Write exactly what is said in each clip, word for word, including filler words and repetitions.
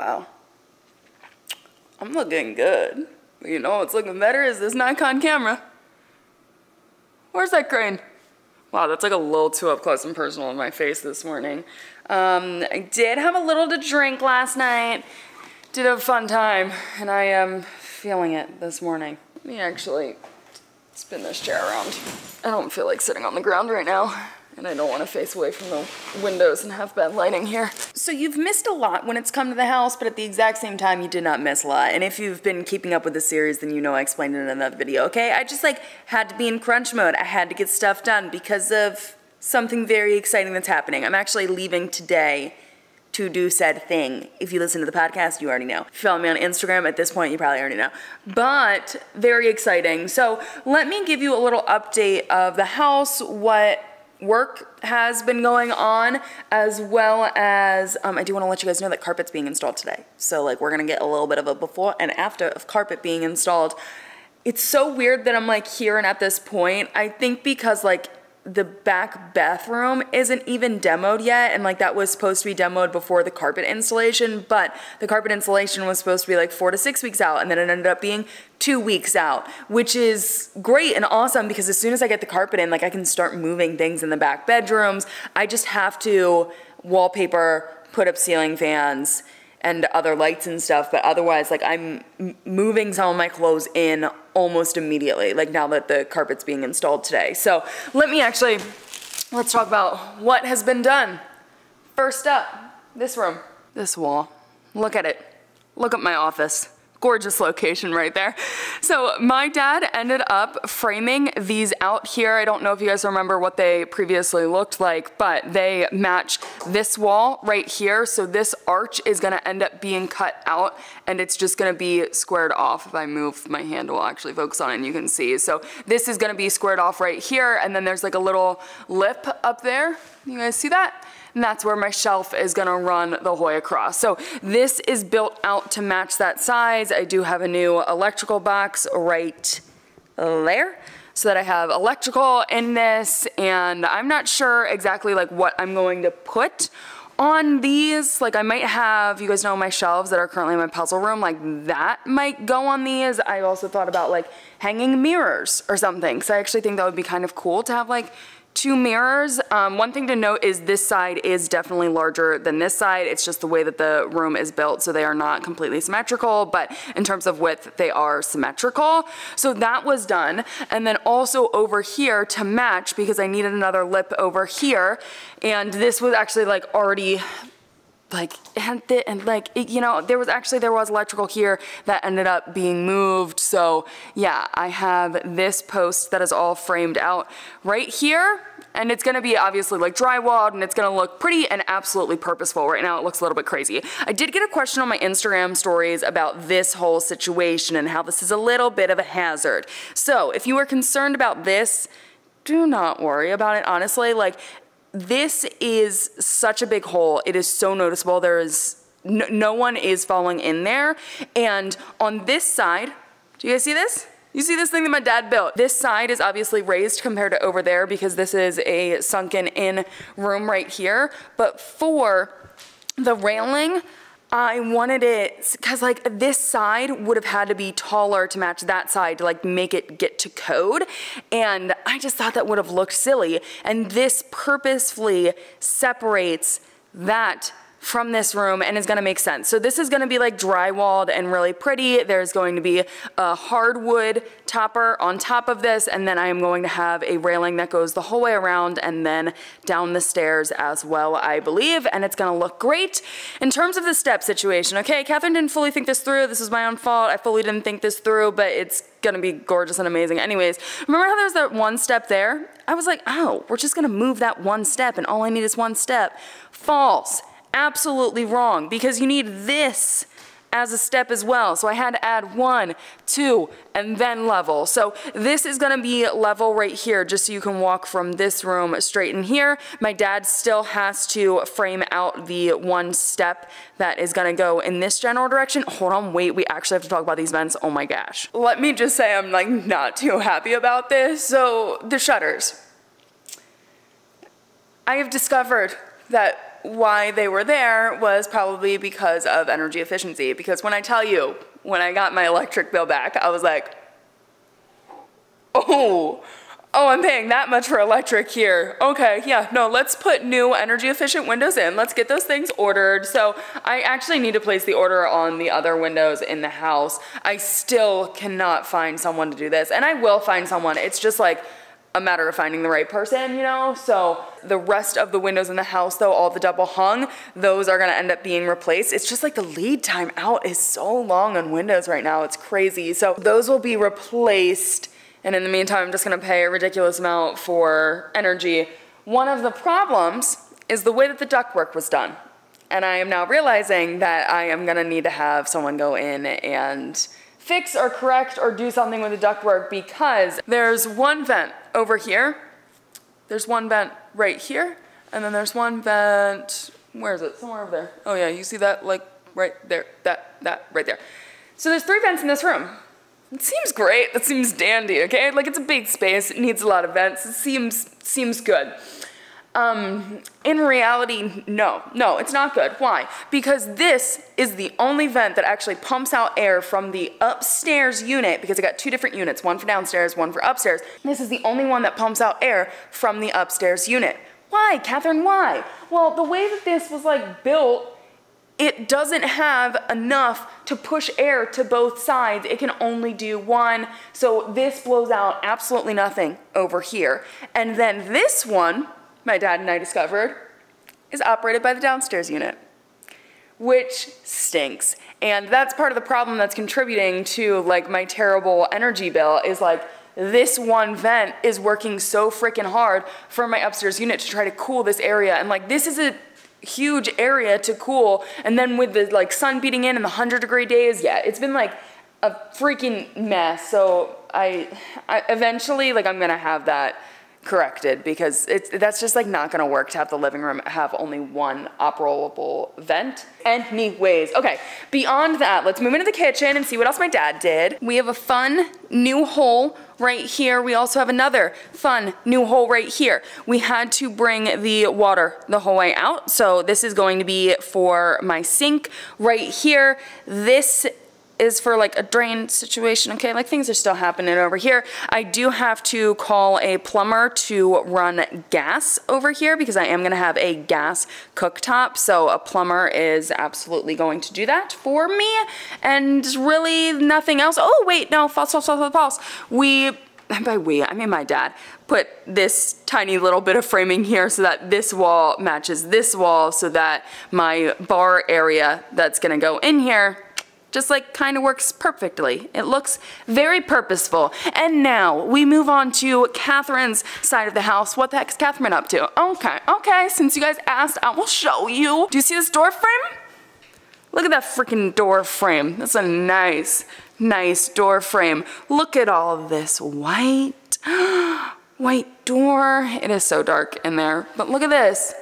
Wow. I'm looking good. You know what's looking better is this Nikon camera. Where's that grain? Wow, that's like a little too up close and personal on my face this morning. Um, I did have a little to drink last night. Did have a fun time, and I am feeling it this morning. Let me actually spin this chair around. I don't feel like sitting on the ground right now, and I don't want to face away from the windows and have bad lighting here. So you've missed a lot when it's come to the house, but at the exact same time, you did not miss a lot. And if you've been keeping up with the series, then you know I explained it in another video, okay? I just like had to be in crunch mode. I had to get stuff done because of something very exciting that's happening. I'm actually leaving today to do said thing. If you listen to the podcast, you already know. If you follow me on Instagram, at this point, you probably already know. But very exciting. So let me give you a little update of the house, what work has been going on, as well as um, I do want to let you guys know that carpet's being installed today. So like we're gonna get a little bit of a before and after of carpet being installed. It's so weird that I'm like here and at this point. I think because like the back bathroom isn't even demoed yet, and like that was supposed to be demoed before the carpet installation, but the carpet installation was supposed to be like four to six weeks out, and then it ended up being two weeks out, which is great and awesome because as soon as I get the carpet in, like I can start moving things in the back bedrooms. I just have to wallpaper, put up ceiling fans, and other lights and stuff, but otherwise, like I'm moving some of my clothes in almost immediately, like now that the carpet's being installed today. So let me actually, let's talk about what has been done. First up, this room, this wall. Look at it. Look at my office. Gorgeous location right there. So my dad ended up framing these out here. I don't know if you guys remember what they previously looked like, but they match this wall right here. So this arch is gonna end up being cut out and it's just gonna be squared off. If I move my hand, we'll actually focus on it and you can see. So this is gonna be squared off right here. And then there's like a little lip up there. You guys see that? And that's where my shelf is gonna run the way across. So this is built out to match that size. I do have a new electrical box right there, so that I have electrical in this, and I'm not sure exactly like what I'm going to put on these. Like I might have, you guys know my shelves that are currently in my puzzle room, like that might go on these. I also thought about like hanging mirrors or something. So I actually think that would be kind of cool to have like two mirrors. Um, one thing to note is this side is definitely larger than this side. It's just the way that the room is built, so they are not completely symmetrical, but in terms of width, they are symmetrical. So that was done. And then also over here to match, because I needed another lip over here, and this was actually like already like, and, the, and like, it, you know, there was actually, there was electrical here that ended up being moved. So yeah, I have this post that is all framed out right here. And it's gonna be obviously like drywalled and it's gonna look pretty and absolutely purposeful. Right now it looks a little bit crazy. I did get a question on my Instagram stories about this whole situation and how this is a little bit of a hazard. So if you are concerned about this, do not worry about it, honestly. Like, this is such a big hole. It is so noticeable. There is no, no one is falling in there. And on this side, do you guys see this? You see this thing that my dad built? This side is obviously raised compared to over there because this is a sunken in room right here. But for the railing, I wanted it, cause like this side would have had to be taller to match that side to like make it get to code. And I just thought that would have looked silly. And this purposefully separates that from this room and is gonna make sense. So this is gonna be like drywalled and really pretty. There's going to be a hardwood topper on top of this, and then I am going to have a railing that goes the whole way around and then down the stairs as well, I believe, and it's gonna look great. In terms of the step situation, okay, Catherine didn't fully think this through. This is my own fault. I fully didn't think this through, but it's gonna be gorgeous and amazing. Anyways, remember how there's that one step there? I was like, oh, we're just gonna move that one step and all I need is one step. False. Absolutely wrong, because you need this as a step as well. So I had to add one, two, and then level. So this is gonna be level right here, just so you can walk from this room straight in here. My dad still has to frame out the one step that is gonna go in this general direction. Hold on, wait, we actually have to talk about these vents. Oh my gosh. Let me just say I'm like not too happy about this. So the shutters. I have discovered that why they were there was probably because of energy efficiency. Because when I tell you, when I got my electric bill back, I was like, oh, oh, I'm paying that much for electric here. Okay, yeah, no, let's put new energy efficient windows in. Let's get those things ordered. So I actually need to place the order on the other windows in the house. I still cannot find someone to do this, and I will find someone. It's just like a matter of finding the right person, you know? So the rest of the windows in the house though, all the double hung, those are gonna end up being replaced. It's just like the lead time out is so long on windows right now, it's crazy. So those will be replaced. And in the meantime, I'm just gonna pay a ridiculous amount for energy. One of the problems is the way that the ductwork was done. And I am now realizing that I am gonna need to have someone go in and fix or correct or do something with the ductwork, because there's one vent over here, there's one vent right here, and then there's one vent, where is it? Somewhere over there. Oh yeah, you see that, like right there, that, that, right there. So there's three vents in this room. It seems great, that seems dandy, okay? Like, it's a big space, it needs a lot of vents, it seems, seems good. Um, in reality, no, no, it's not good. Why? Because this is the only vent that actually pumps out air from the upstairs unit, because I got two different units, one for downstairs, one for upstairs. This is the only one that pumps out air from the upstairs unit. Why, Catherine, why? Well, the way that this was like built, it doesn't have enough to push air to both sides. It can only do one. So this blows out absolutely nothing over here. And then this one, my dad and I discovered, is operated by the downstairs unit, which stinks. And that's part of the problem that's contributing to like my terrible energy bill, is like this one vent is working so freaking hard for my upstairs unit to try to cool this area. And like, this is a huge area to cool, and then with the like sun beating in and the one hundred degree days, yeah, it's been like a freaking mess. So I, I eventually, like, I'm gonna have that corrected, because it's, that's just like not gonna work to have the living room have only one operable vent. Anyways, okay, beyond that, let's move into the kitchen and see what else my dad did. We have a fun new hole right here. We also have another fun new hole right here. We had to bring the water the whole way out. So this is going to be for my sink right here. This is for like a drain situation, okay? Like, things are still happening over here. I do have to call a plumber to run gas over here, because I am gonna have a gas cooktop. So a plumber is absolutely going to do that for me, and really nothing else. Oh wait, no, false, false, false, false. We, by we, I mean my dad, put this tiny little bit of framing here so that this wall matches this wall, so that my bar area that's gonna go in here just like kind of works perfectly. It looks very purposeful. And now we move on to Catherine's side of the house. What the heck is Catherine up to? Okay, okay, since you guys asked, I will show you. Do you see this door frame? Look at that freaking door frame. That's a nice, nice door frame. Look at all this white, white door. It is so dark in there, but look at this.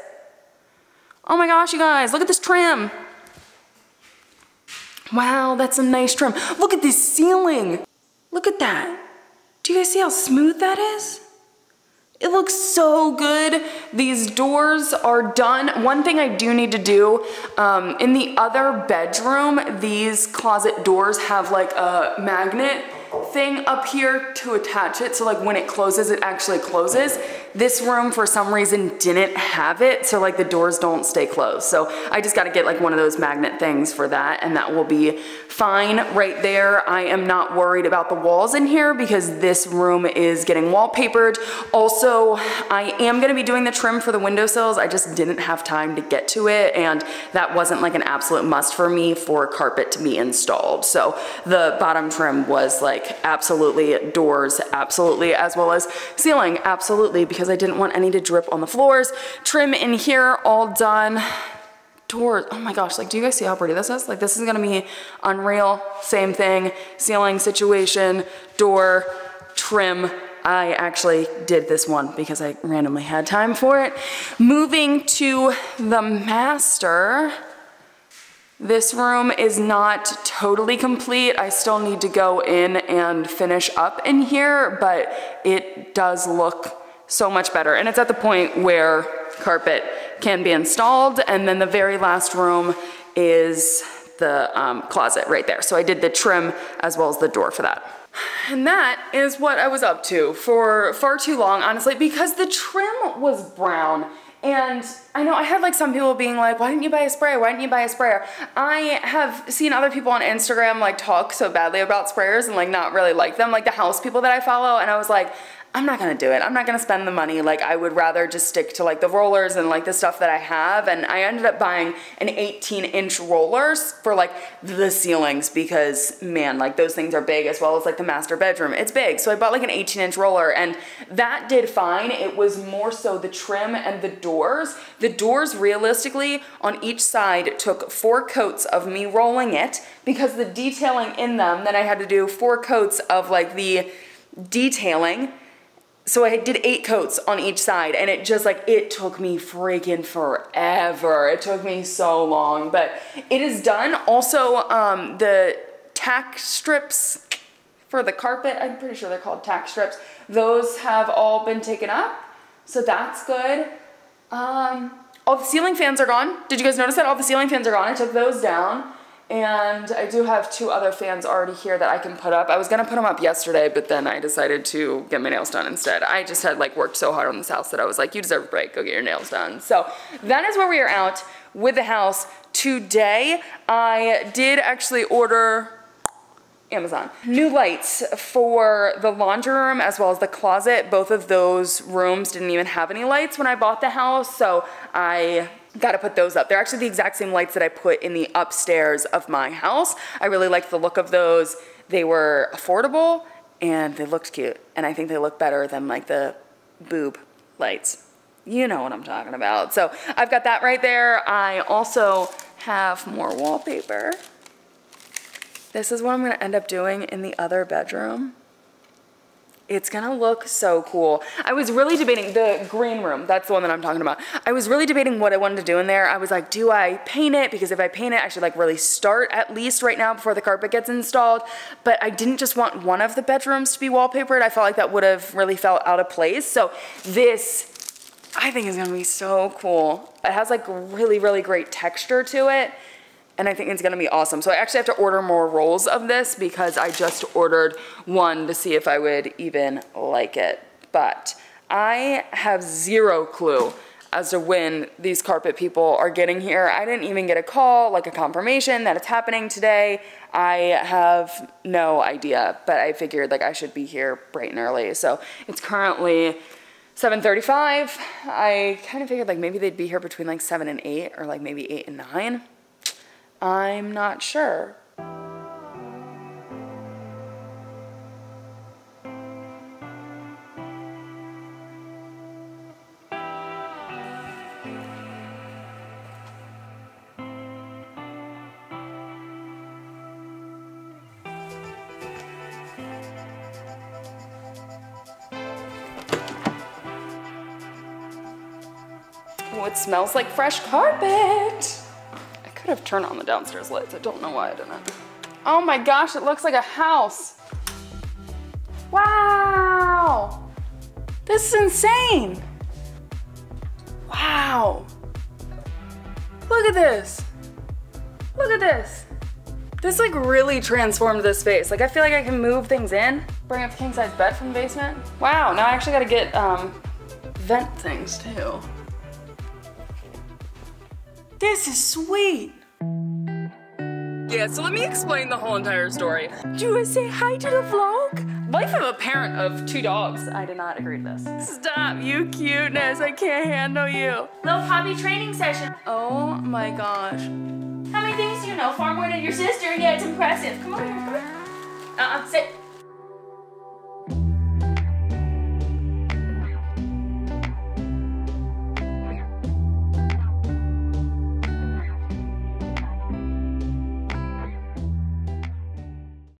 Oh my gosh, you guys, look at this trim. Wow, that's some nice trim. Look at this ceiling. Look at that. Do you guys see how smooth that is? It looks so good. These doors are done. One thing I do need to do, um, in the other bedroom, these closet doors have like a magnet thing up here to attach it, so like when it closes, it actually closes. This room for some reason didn't have it, so like the doors don't stay closed. So I just got to get like one of those magnet things for that, and that will be fine right there. I am not worried about the walls in here, because this room is getting wallpapered. Also, I am going to be doing the trim for the windowsills. I just didn't have time to get to it, and that wasn't like an absolute must for me for carpet to be installed. So the bottom trim was like absolutely, doors absolutely, as well as ceiling absolutely, because I didn't want any to drip on the floors. Trim in here all done. Doors, oh my gosh, like, do you guys see how pretty this is? Like, this is gonna be unreal. Same thing, ceiling situation, door, trim. I actually did this one because I randomly had time for it. Moving to the master. This room is not totally complete. I still need to go in and finish up in here, but it does look so much better. And it's at the point where carpet can be installed. And then the very last room is the um, closet right there. So I did the trim as well as the door for that. And that is what I was up to for far too long, honestly, because the trim was brown. And I know I had like some people being like, why didn't you buy a sprayer? Why didn't you buy a sprayer? I have seen other people on Instagram like talk so badly about sprayers and like not really like them, like the house people that I follow. And I was like, I'm not gonna do it. I'm not gonna spend the money. Like I would rather just stick to like the rollers and like the stuff that I have. And I ended up buying an eighteen inch rollers for like the ceilings because man, like those things are big as well as like the master bedroom. It's big. So I bought like an eighteen inch roller and that did fine. It was more so the trim and the doors. The doors realistically on each side took four coats of me rolling it because the detailing in them, then I had to do four coats of like the detailing. So I did eight coats on each side and it just like, it took me freaking forever. It took me so long, but it is done. Also, um, the tack strips for the carpet, I'm pretty sure they're called tack strips. Those have all been taken up. So that's good. Um, all the ceiling fans are gone. Did you guys notice that all the ceiling fans are gone? I took those down. And I do have two other fans already here that I can put up. I was gonna put them up yesterday, but then I decided to get my nails done instead. I just had like worked so hard on this house that I was like, you deserve a break, go get your nails done. So that is where we are at with the house today. I did actually order Amazon. New lights for the laundry room as well as the closet. Both of those rooms didn't even have any lights when I bought the house, so I gotta put those up. They're actually the exact same lights that I put in the upstairs of my house. I really liked the look of those. They were affordable and they looked cute. And I think they look better than like the boob lights. You know what I'm talking about. So I've got that right there. I also have more wallpaper. This is what I'm gonna end up doing in the other bedroom. It's gonna look so cool. I was really debating the green room. That's the one that I'm talking about. I was really debating what I wanted to do in there. I was like, do I paint it? Because if I paint it, I should like really start at least right now before the carpet gets installed. But I didn't just want one of the bedrooms to be wallpapered. I felt like that would have really felt out of place. So this, I think, is gonna be so cool. It has like really, really great texture to it. And I think it's gonna be awesome. So I actually have to order more rolls of this because I just ordered one to see if I would even like it. But I have zero clue as to when these carpet people are getting here. I didn't even get a call, like a confirmation that it's happening today. I have no idea, but I figured like I should be here bright and early. So it's currently seven thirty-five. I kind of figured like maybe they'd be here between like seven and eight or like maybe eight and nine. I'm not sure. Oh, it smells like fresh carpet. Have turned on the downstairs lights. I don't know why I didn't. Oh my gosh, it looks like a house. Wow. This is insane. Wow. Look at this. Look at this. This like really transformed this space. Like I feel like I can move things in, bring up the king size bed from the basement. Wow, now I actually gotta get um, vent things too. This is sweet. Yeah, so let me explain the whole entire story. Do you want to say hi to the vlog? Life of a parent of two dogs. I did not agree to this. Stop, you cuteness. I can't handle you. Little puppy training session. Oh my gosh. How many things do you know? Far more than your sister? Yeah, it's impressive. Come on here, come on. Uh-uh, sit.